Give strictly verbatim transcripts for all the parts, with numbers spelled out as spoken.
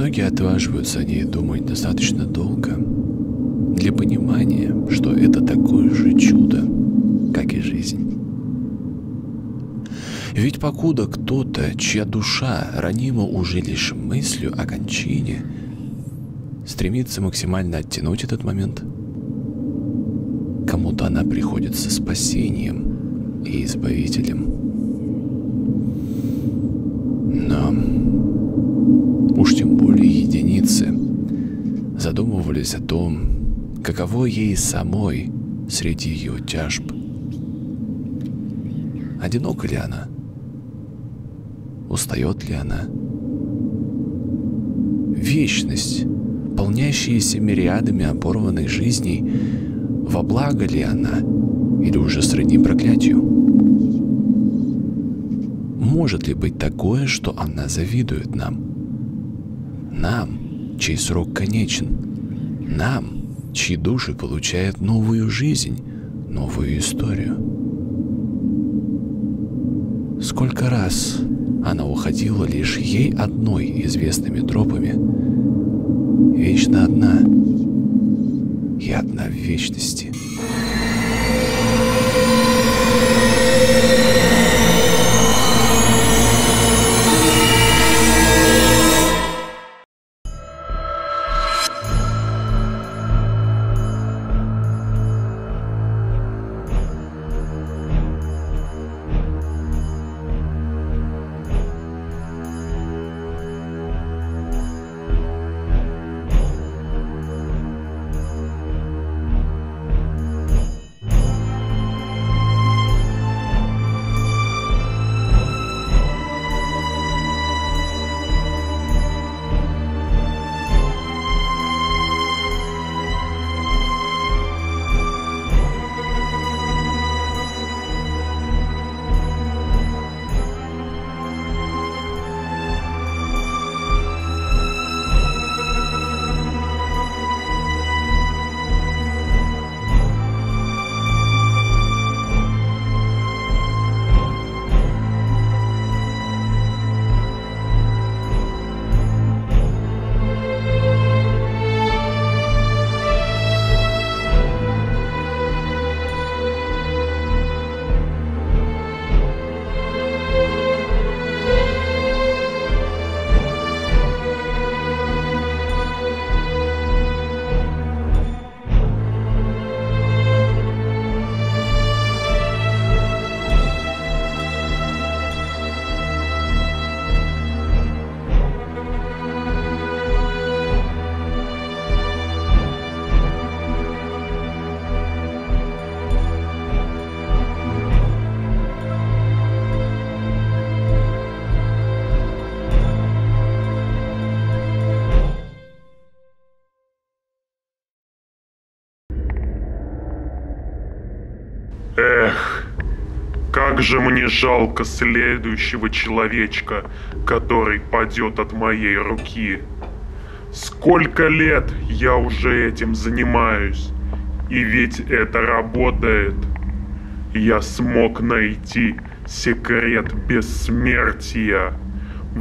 Многие отваживаются о ней думать достаточно долго для понимания, что это такое же чудо, как и жизнь. Ведь покуда кто-то, чья душа ранима уже лишь мыслью о кончине, стремится максимально оттянуть этот момент, кому-то она приходится спасением и избавителем. Но... уж тем более единицы задумывались о том, каково ей самой среди ее тяжб. Одинока ли она? Устает ли она? Вечность, полнящаяся мириадами оборванных жизней, во благо ли она или уже сродни проклятию? Может ли быть такое, что она завидует нам? Нам, чей срок конечен, нам, чьи души получают новую жизнь, новую историю. Сколько раз она уходила лишь ей одной известными тропами, вечно одна и одна в вечности. Эх, как же мне жалко следующего человечка, который падет от моей руки. Сколько лет я уже этим занимаюсь, и ведь это работает. Я смог найти секрет бессмертия.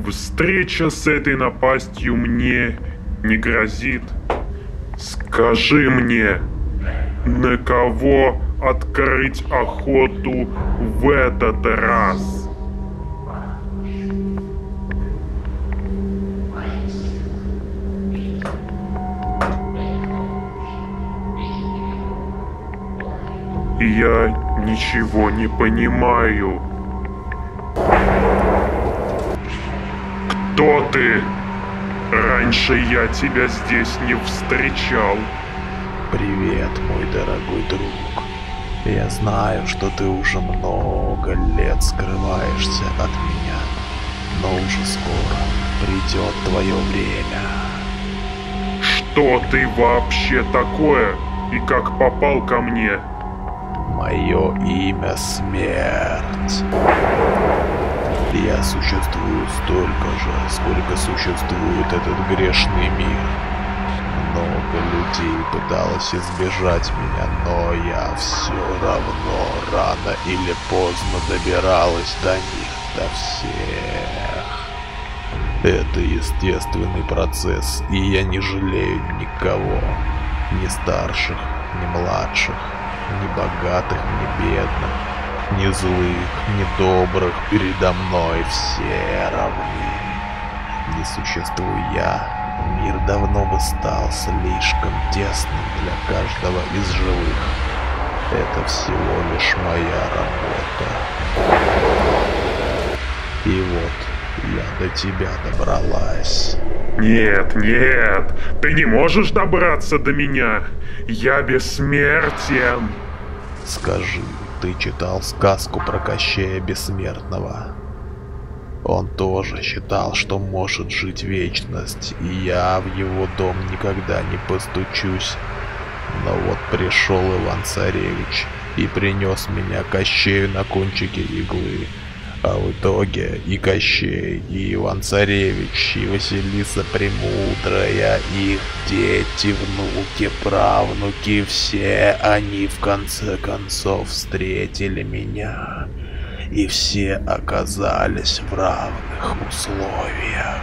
Встреча с этой напастью мне не грозит. Скажи мне, на кого открыть охоту в этот раз? Я ничего не понимаю. Кто ты? Раньше я тебя здесь не встречал. Привет, мой дорогой друг. Я знаю, что ты уже много лет скрываешься от меня, но уже скоро придет твое время. Что ты вообще такое и как попал ко мне? Мое имя Смерть. Я существую столько же, сколько существует этот грешный мир. Много людей пыталось избежать меня, но я все равно рано или поздно добиралась до них, до всех. Это естественный процесс, и я не жалею никого. Ни старших, ни младших, ни богатых, ни бедных, ни злых, ни добрых. Передо мной все равны. Не существую я, мир давно бы стал слишком тесным для каждого из живых. Это всего лишь моя работа. И вот я до тебя добралась. Нет, нет, ты не можешь добраться до меня. Я бессмертен. Скажи, ты читал сказку про Кощея Бессмертного? Он тоже считал, что может жить вечность, и я в его дом никогда не постучусь. Но вот пришел Иван Царевич и принес меня Кощею на кончике иглы. А в итоге и Кощей, и Иван Царевич, и Василиса Премудрая, их дети, внуки, правнуки, все они в конце концов встретили меня. И все оказались в равных условиях.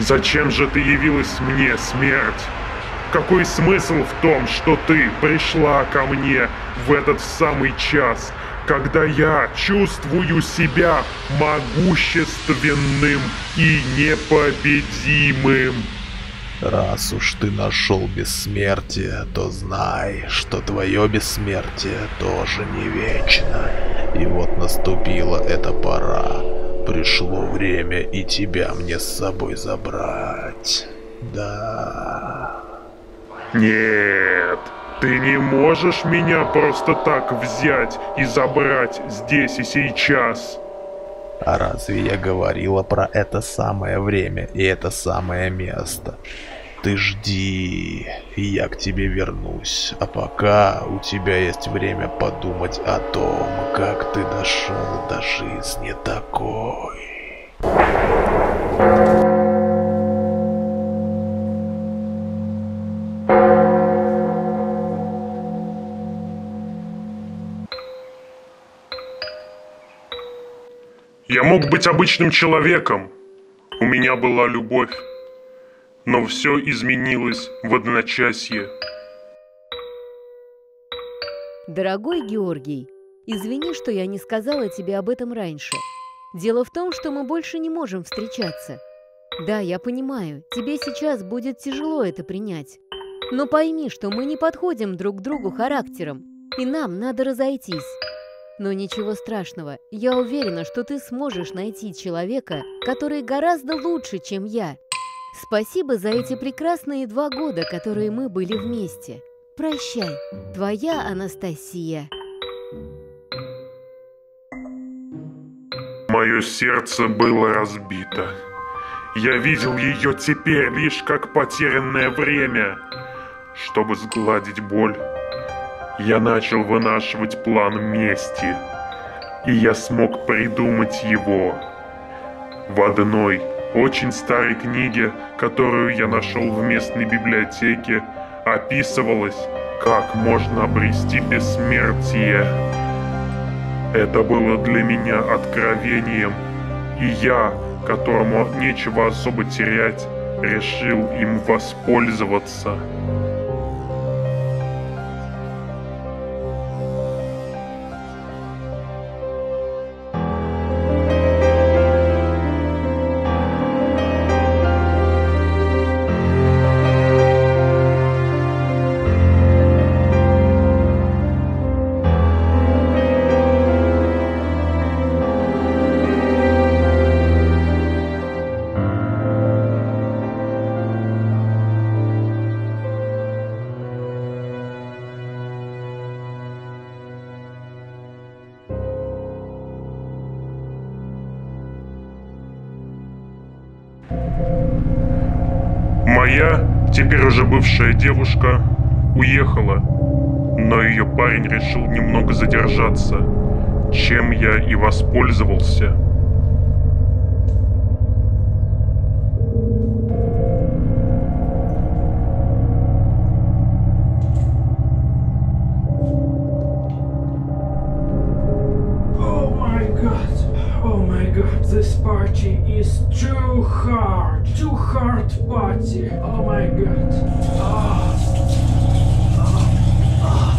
Зачем же ты явилась мне, Смерть? Какой смысл в том, что ты пришла ко мне в этот самый час, когда я чувствую себя могущественным и непобедимым? Раз уж ты нашел бессмертие, то знай, что твое бессмертие тоже не вечно. И вот наступила эта пора. Пришло время и тебя мне с собой забрать. Да. Нет, ты не можешь меня просто так взять и забрать здесь и сейчас. А разве я говорила про это самое время и это самое место? Ты жди, я к тебе вернусь. А пока у тебя есть время подумать о том, как ты дошел до жизни такой. Я мог быть обычным человеком, у меня была любовь, но все изменилось в одночасье. Дорогой Георгий, извини, что я не сказала тебе об этом раньше. Дело в том, что мы больше не можем встречаться. Да, я понимаю, тебе сейчас будет тяжело это принять. Но пойми, что мы не подходим друг к другу характером, и нам надо разойтись. Но ничего страшного, я уверена, что ты сможешь найти человека, который гораздо лучше, чем я. Спасибо за эти прекрасные два года, которые мы были вместе. Прощай, твоя Анастасия. Мое сердце было разбито. Я видел ее теперь лишь как потерянное время. Чтобы сгладить боль, я начал вынашивать план мести, и я смог придумать его. В одной очень старой книге, которую я нашел в местной библиотеке, описывалось, как можно обрести бессмертие. Это было для меня откровением, и я, которому нечего особо терять, решил им воспользоваться. Моя, теперь уже бывшая девушка, уехала, но ее парень решил немного задержаться, чем я и воспользовался. This party is too hard, too hard party. Oh my god. Ah. Ah. Ah.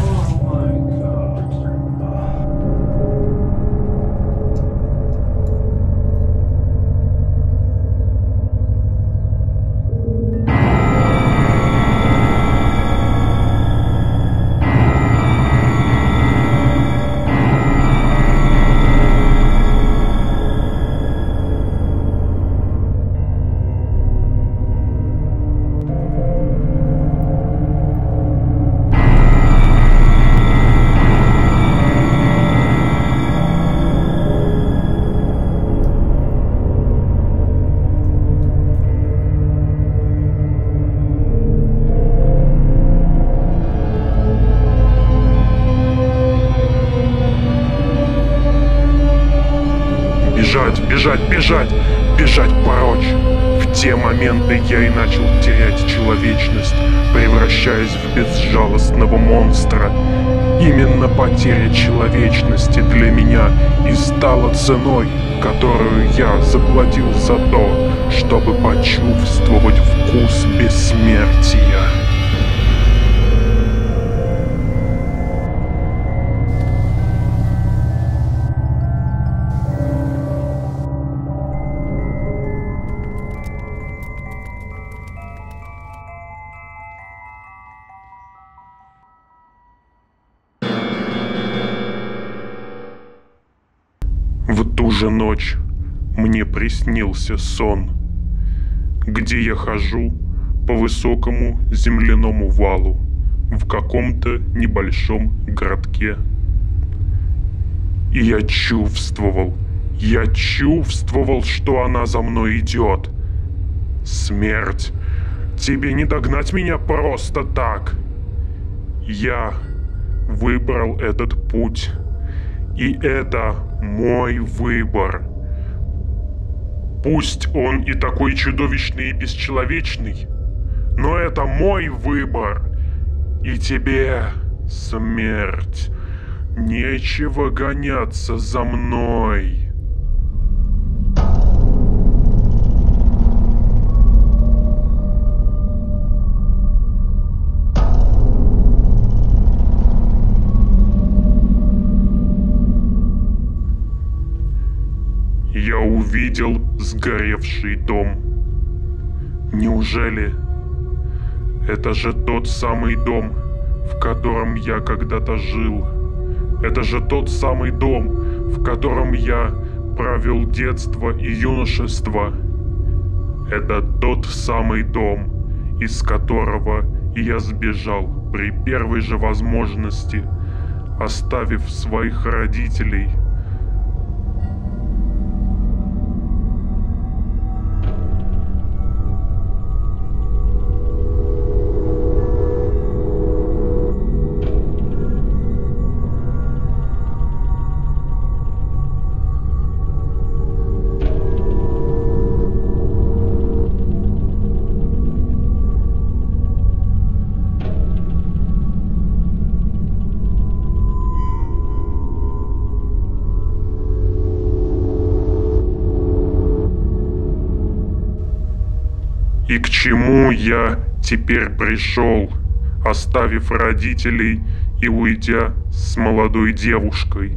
Oh my god. Бежать, бежать, бежать прочь. В те моменты я и начал терять человечность, превращаясь в безжалостного монстра. Именно потеря человечности для меня и стала ценой, которую я заплатил за то, чтобы почувствовать вкус бессмертия. Ночь мне приснился сон, где я хожу по высокому земляному валу в каком-то небольшом городке. И я чувствовал, я чувствовал, что она за мной идет. Смерть, тебе не догнать меня просто так. Я выбрал этот путь, и это мой выбор. Пусть он и такой чудовищный и бесчеловечный, но это мой выбор. И тебе, смерть, нечего гоняться за мной. Я увидел сгоревший дом. Неужели это же тот самый дом, в котором я когда-то жил? Это же тот самый дом, в котором я провел детство и юношество. Это тот самый дом, из которого я сбежал при первой же возможности, оставив своих родителей. И к чему я теперь пришел, оставив родителей и уйдя с молодой девушкой?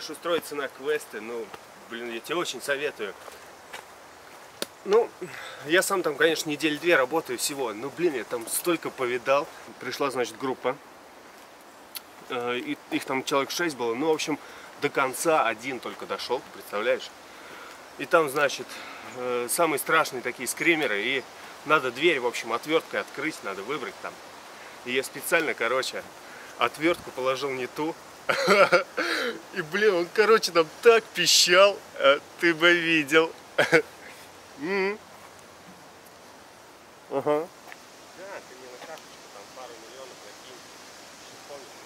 хочешь устроиться на квесты, ну, блин, я тебе очень советую. Ну, я сам там, конечно, недели две работаю всего, но, блин, я там столько повидал. Пришла, значит, группа, и их там человек шесть было, ну, в общем, до конца один только дошел, представляешь? И там, значит, самые страшные такие скримеры, и надо дверь, в общем, отверткой открыть, надо выбрать там. И я специально, короче, отвертку положил не ту. И, блин, он, короче, там так пищал, ты бы видел. Mm. Uh-huh. Да, ты мне на карточку там пару миллионов накинь.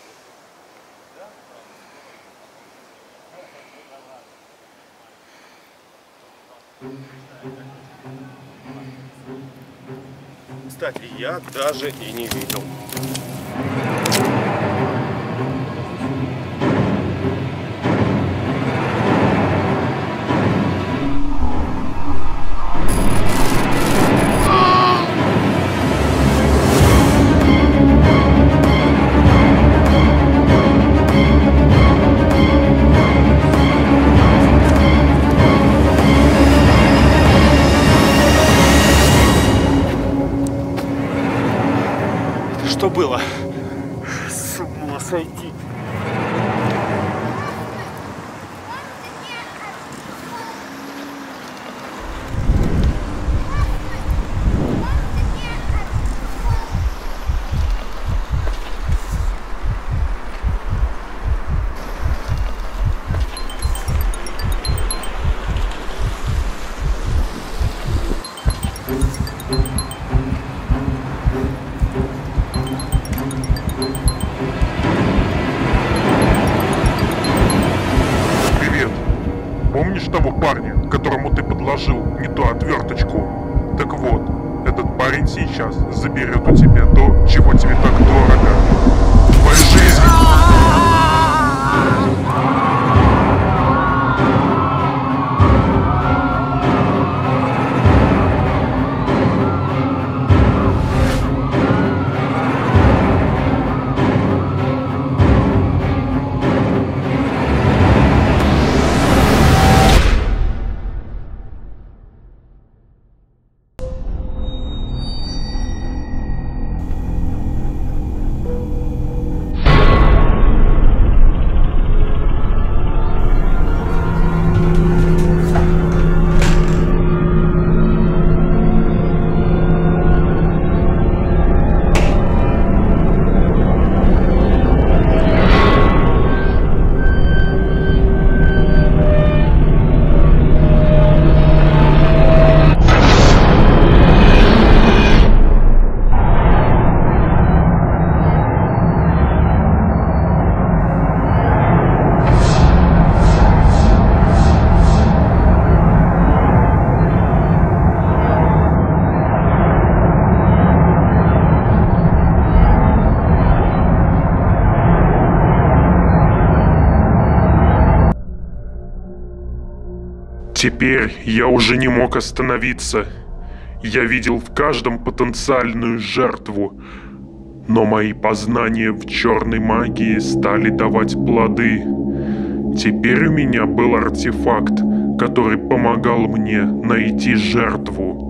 Да? Кстати, я даже и не видел. Было. С ума сойти. Сейчас заберет у тебя то, чего тебе так дорого. Твоя жизнь. Теперь я уже не мог остановиться. Я видел в каждом потенциальную жертву. Но мои познания в черной магии стали давать плоды. Теперь у меня был артефакт, который помогал мне найти жертву.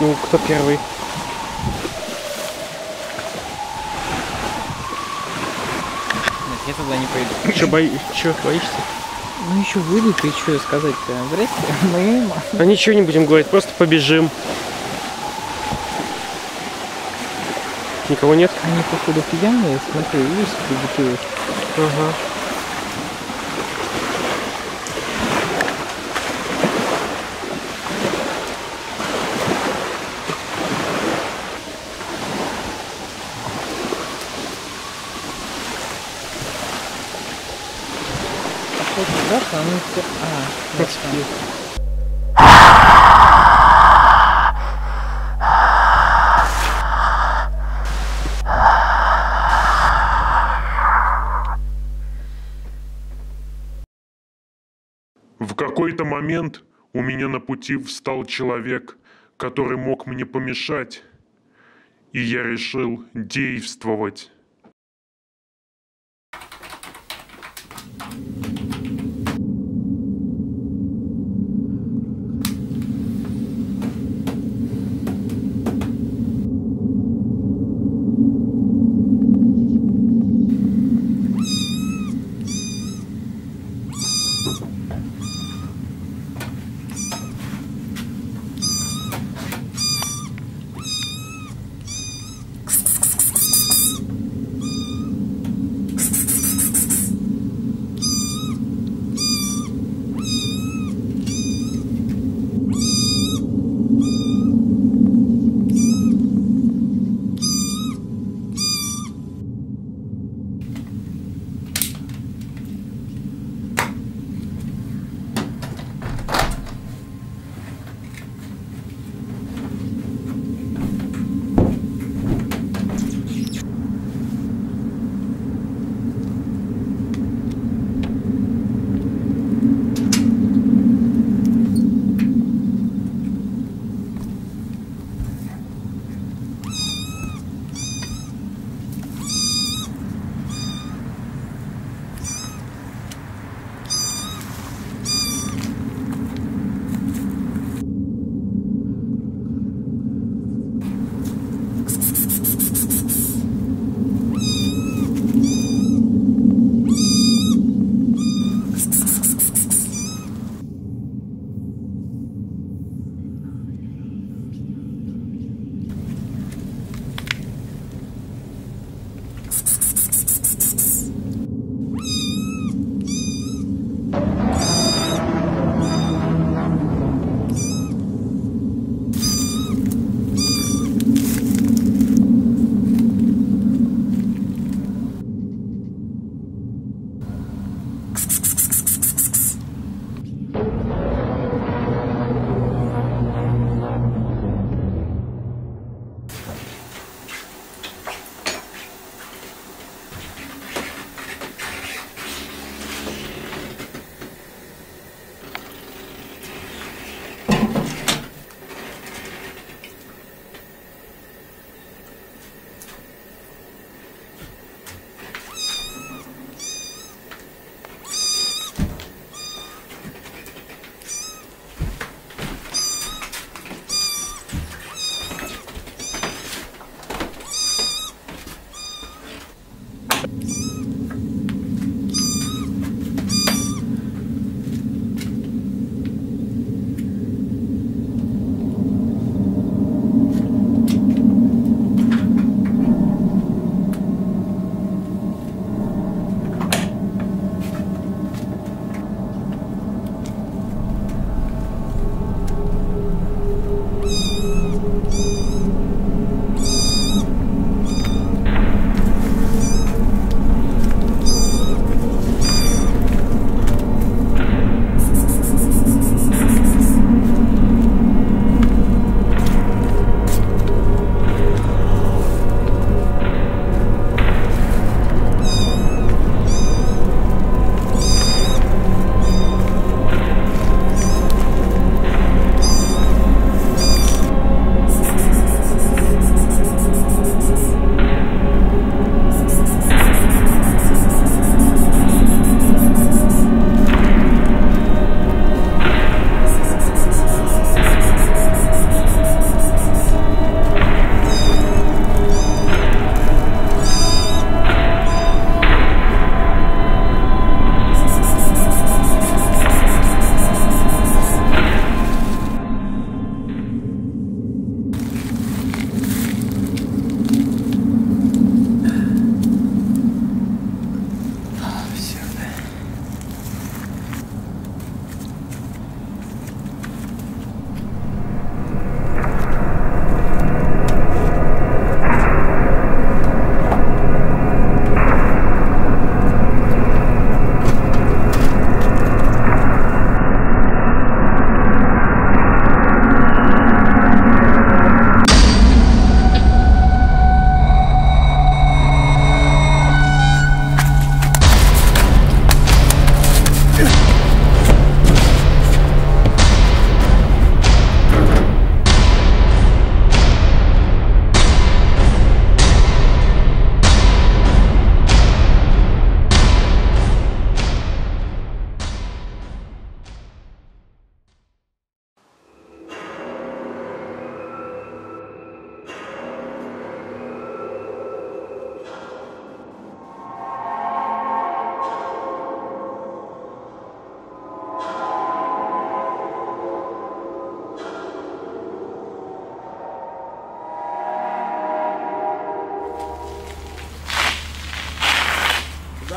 Ну, кто первый? Я туда не пойду. Че, бои... че боишься? Ну еще выйдут, и что сказать-то? Здрасте, мы... А ничего не будем говорить, просто побежим. Никого нет? Они, походу, пьяные, смотри, есть бутылки. Ага. В какой-то момент у меня на пути встал человек, который мог мне помешать, и я решил действовать.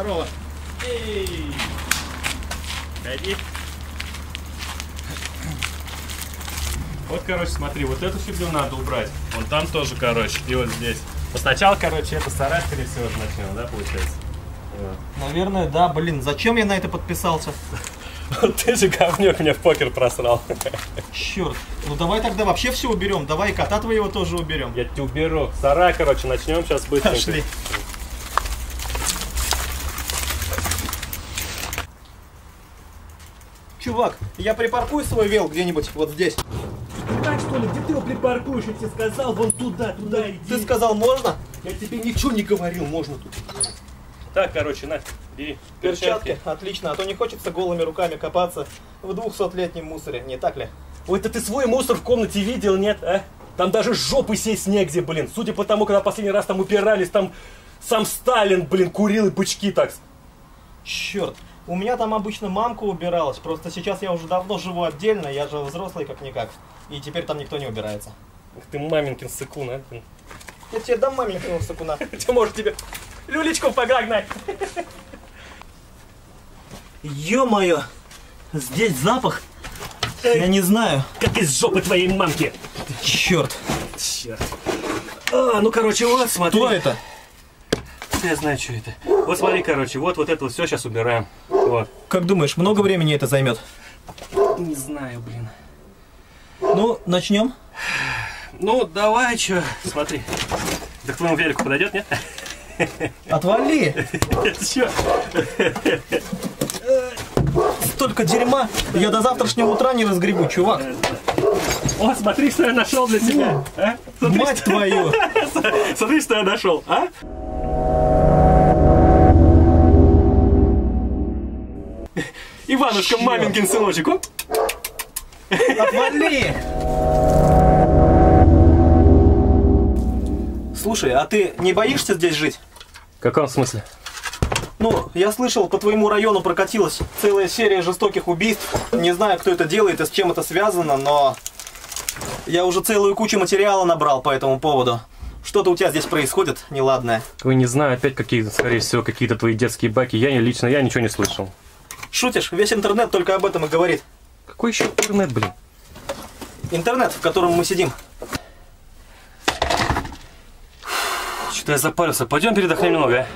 Здорово. Эй! Ходи. Вот, короче, смотри, вот эту фигню надо убрать. Вон там тоже, короче, и вот здесь. Но сначала, короче, это сарай, скорее всего, начнем, да, получается? Вот. Наверное, да, блин, зачем я на это подписался? Ты же говнюк меня в покер просрал. Черт, ну давай тогда вообще все уберем, давай и кота твоего тоже уберем. Я тебя уберу. Сарай, короче, начнем сейчас быстренько. Пошли. Чувак, я припаркую свой вел где-нибудь вот здесь. Так что ли, где ты его припаркуешь? Я тебе сказал, вон туда, туда иди. Ты сказал, можно? Я тебе ничего не говорил, можно тут. Так, короче, на, бери перчатки. перчатки. Отлично, а то не хочется голыми руками копаться в двухсотлетнем мусоре, не так ли? Ой, это ты свой мусор в комнате видел, нет, а? Там даже жопы сесть негде, блин. Судя по тому, когда последний раз там упирались, там сам Сталин, блин, курил и бычки так. Черт, у меня там обычно мамка убиралась, просто сейчас я уже давно живу отдельно, я же взрослый как-никак. И теперь там никто не убирается. Эх ты, маменькин сыкун, а? Я тебе дам маменькину сыкуна. Может тебе... Люлечку погнать. Ё-моё, здесь запах, я не знаю. Как из жопы твоей мамки. Черт. Черт. А, ну короче, вот смотри. Что это? Я знаю, что это. Вот смотри, короче, вот, вот это вот все сейчас убираем. Вот. Как думаешь, много времени это займет? Не знаю, блин. Ну, начнем? Ну, давай, что? Смотри. Да к твоему велику подойдет, нет? Отвали! Столько дерьма, я до завтрашнего утра не разгребу, чувак. О, смотри, что я нашел для тебя. А? Смотри, мать что... твою! Смотри, что я нашел, а? Иванушка, маменькин сыночек, оп! Отвали! Слушай, а ты не боишься здесь жить? В каком смысле? Ну, я слышал, по твоему району прокатилась целая серия жестоких убийств. Не знаю, кто это делает и с чем это связано, но... Я уже целую кучу материала набрал по этому поводу. Что-то у тебя здесь происходит неладное. Ой, не знаю, опять какие-то, скорее всего, какие-то твои детские баки. Я лично, я ничего не слышал. Шутишь? Весь интернет только об этом и говорит. Какой еще интернет, блин? Интернет, в котором мы сидим. Что-то я запарился. Пойдем передохнем немного, а?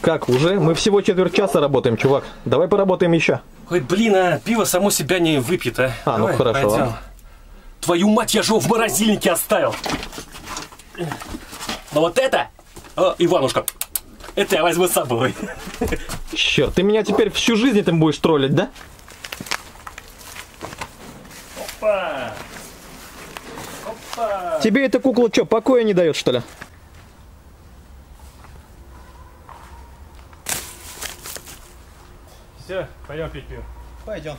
Как уже? Мы всего четверть часа работаем, чувак. Давай поработаем еще. Ой, блин, а пиво само себя не выпьет, а? А, давай, ну хорошо. А? Твою мать, я же его в морозильнике оставил. Но вот это, о, Иванушка, это я возьму с собой. Черт, ты меня теперь всю жизнь этим будешь троллить, да? Опа! Опа! Тебе эта кукла что, покоя не дает, что ли? Все, пойдем пить пиво. Пойдем.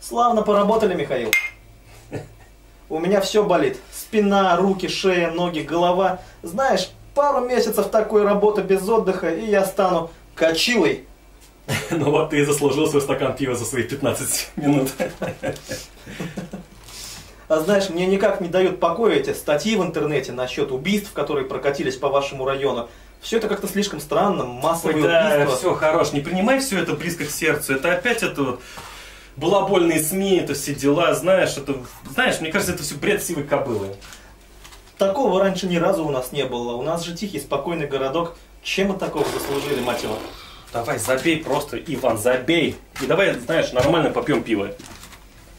Славно поработали, Михаил. У меня все болит. Спина, руки, шея, ноги, голова. Знаешь, пару месяцев такой работы без отдыха, и я стану кочилой. Ну вот ты и заслужил свой стакан пива за свои пятнадцать минут. А знаешь, мне никак не дают покоя эти статьи в интернете насчет убийств, которые прокатились по вашему району. Все это как-то слишком странно, массовые убийства. Да, все, хорош, не принимай все это близко к сердцу. Это опять это вот... Балабольные СМИ, это все дела, знаешь, это, знаешь, мне кажется, это все бред сивой кобылы. Такого раньше ни разу у нас не было. У нас же тихий, спокойный городок. Чем мы такого заслужили, мать его? Давай, забей просто, Иван, забей. И давай, знаешь, нормально попьем пиво.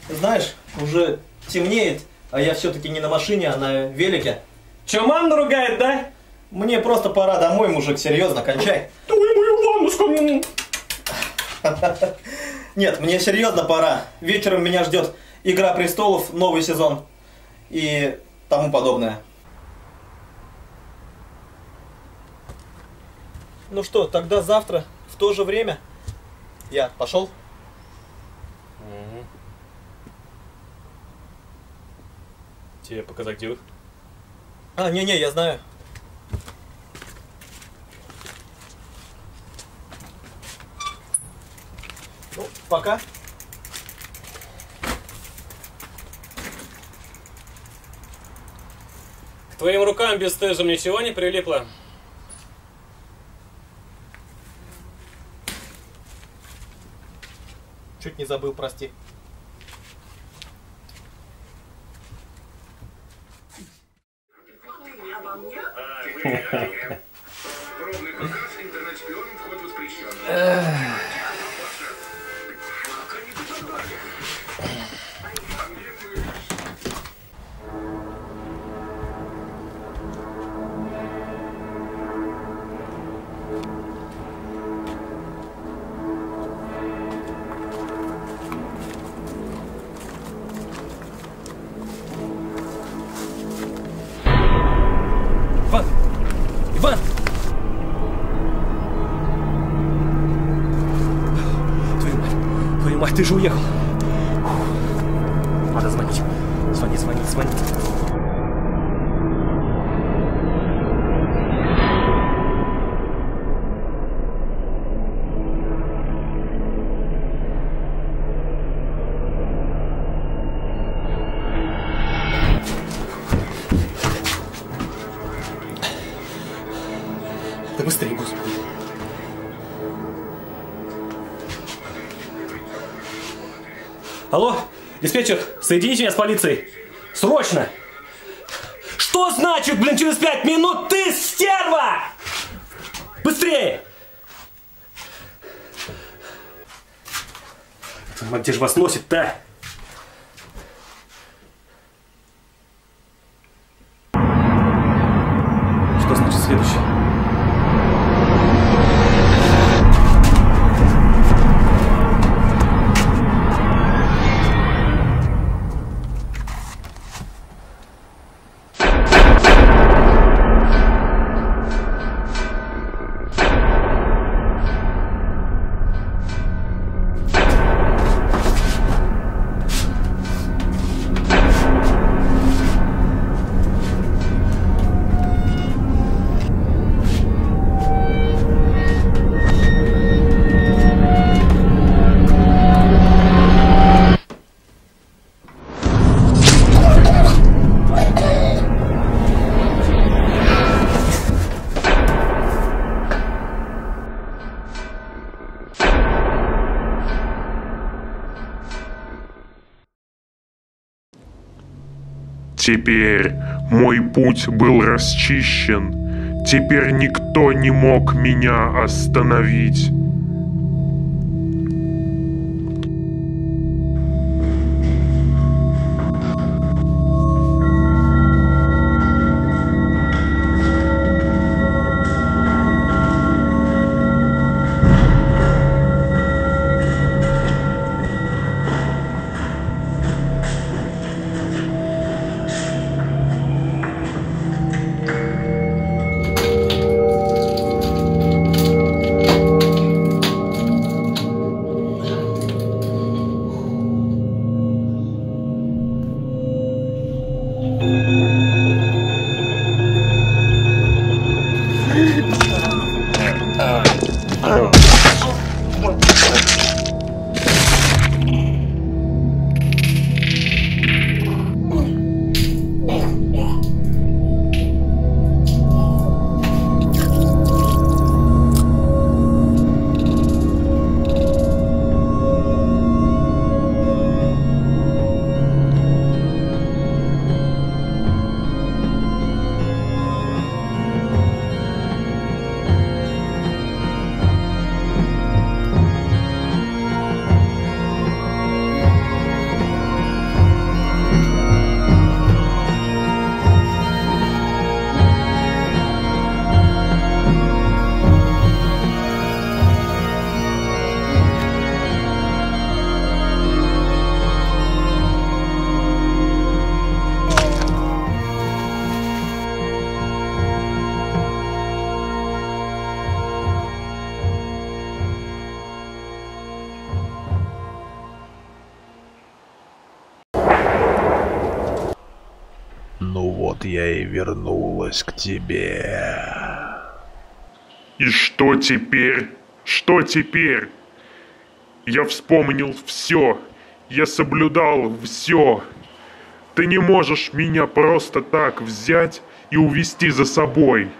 Знаешь, уже темнеет, а я все-таки не на машине, а на велике. Че, мама наругает, да? Мне просто пора домой, мужик, серьезно, кончай. Ой, мою мамушку! Нет, мне серьезно пора. Вечером меня ждет «Игра престолов», новый сезон и тому подобное. Ну что, тогда завтра в то же время я пошел. Угу. тебе показать, где вы? А, не-не, я знаю. Ну, пока. К твоим рукам бесстыжим ничего не прилипло? Чуть не забыл, прости. Ты же уехал. Надо звонить. Звонить, звонить, звонить. Да быстрее, господи. Алло, диспетчер, соедините меня с полицией. Срочно! Что значит, блин, через пять минут ты стерва? Быстрее! Где же вас носит-то? Что значит следующее? Теперь мой путь был расчищен, теперь никто не мог меня остановить. Ну вот я и вернулась к тебе. И что теперь? Что теперь? Я вспомнил все. Я соблюдал все. Ты не можешь меня просто так взять и увести за собой.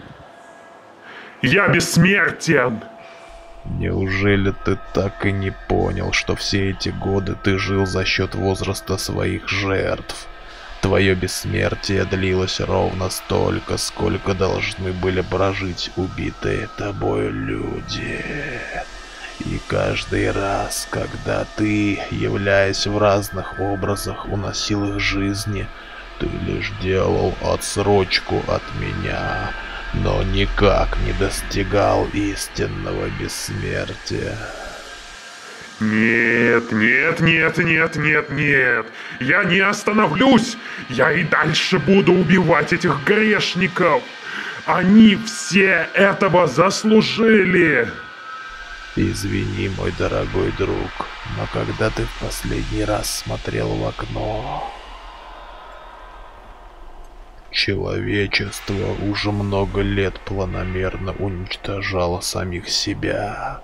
Я бессмертен. Неужели ты так и не понял, что все эти годы ты жил за счет возраста своих жертв? Твое бессмертие длилось ровно столько, сколько должны были прожить убитые тобой люди. И каждый раз, когда ты, являясь в разных образах, уносил их жизни, ты лишь делал отсрочку от меня, но никак не достигал истинного бессмертия. Нет, нет, нет, нет, нет, нет. Я не остановлюсь. Я и дальше буду убивать этих грешников. Они все этого заслужили. Извини, мой дорогой друг, но когда ты в последний раз смотрел в окно... Человечество уже много лет планомерно уничтожало самих себя.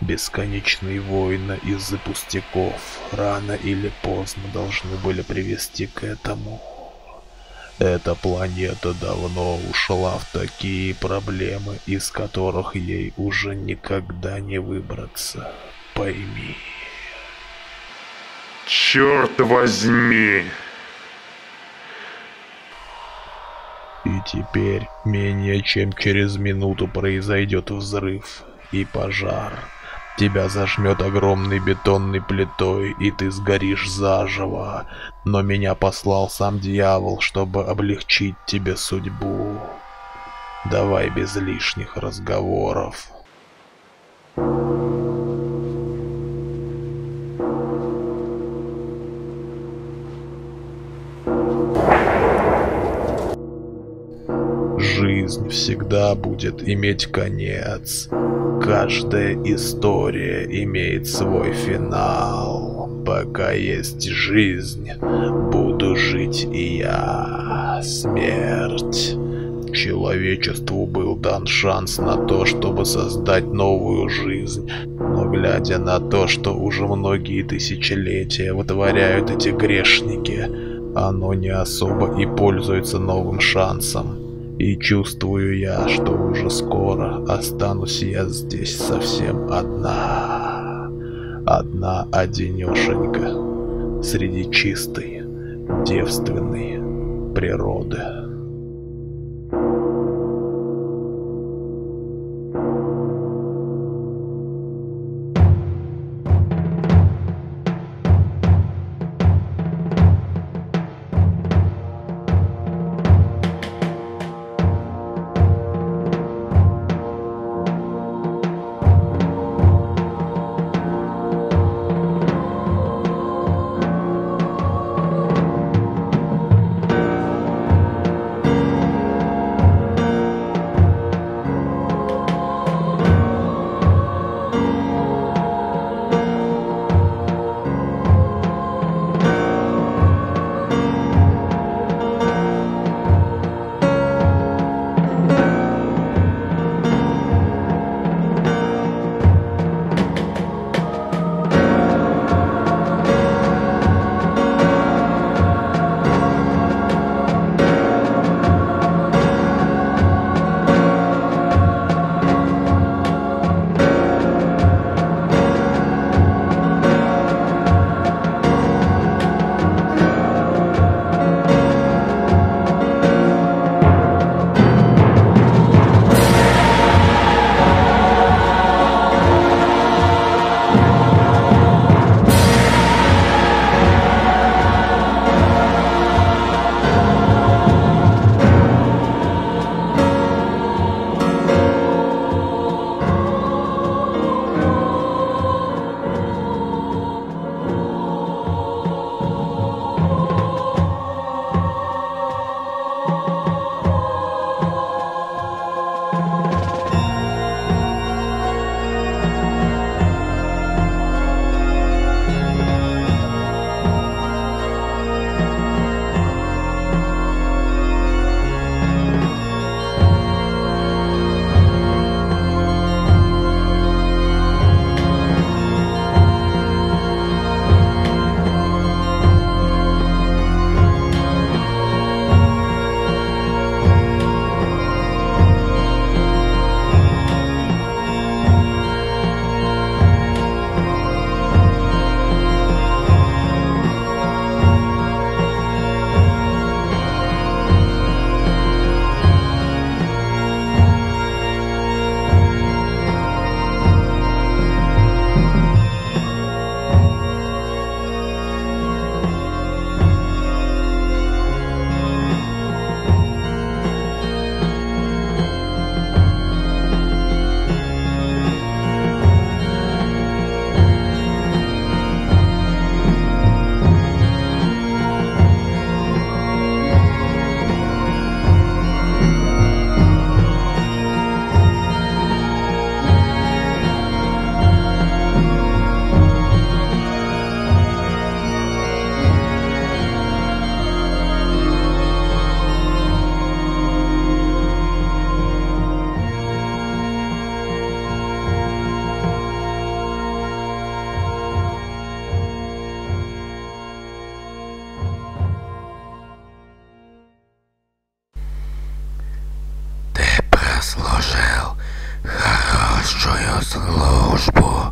Бесконечные войны из-за пустяков рано или поздно должны были привести к этому. Эта планета давно ушла в такие проблемы, из которых ей уже никогда не выбраться, пойми. Черт возьми! И теперь, менее чем через минуту, произойдет взрыв и пожар. Тебя зажмет огромной бетонной плитой, и ты сгоришь заживо. Но меня послал сам дьявол, чтобы облегчить тебе судьбу. Давай без лишних разговоров. Жизнь всегда будет иметь конец. Каждая история имеет свой финал. Пока есть жизнь, буду жить и я. Смерть. Человечеству был дан шанс на то, чтобы создать новую жизнь. Но глядя на то, что уже многие тысячелетия вытворяют эти грешники, оно не особо и пользуется новым шансом. И чувствую я, что уже скоро останусь я здесь совсем одна. Одна одинешенька. Среди чистой, девственной природы. службу.